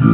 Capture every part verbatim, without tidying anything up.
I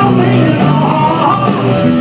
don't mean it all.